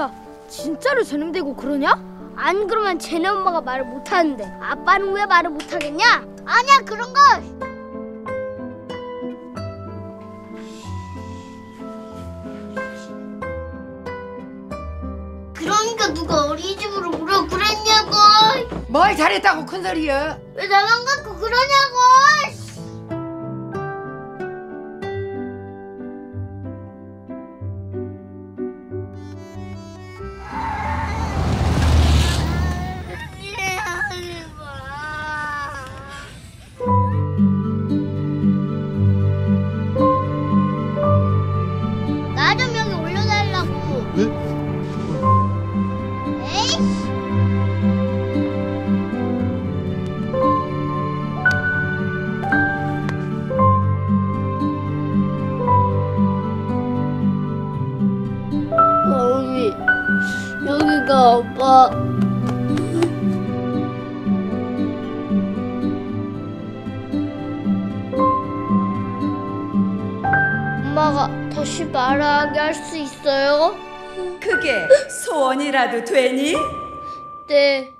야, 진짜로 재능되고 그러냐? 안 그러면 쟤네 엄마가 말을 못하는데 아빠는 왜 말을 못하겠냐? 아니야, 그런 거! 그러니까 누가 어린이집으로 오라고 그랬냐고! 뭘 잘했다고 큰 소리야! 왜 나만 갖고 그러냐고! 여기가 아빠. 엄마가 다시 말하게 할 수 있어요? 그게 소원이라도 되니? 네.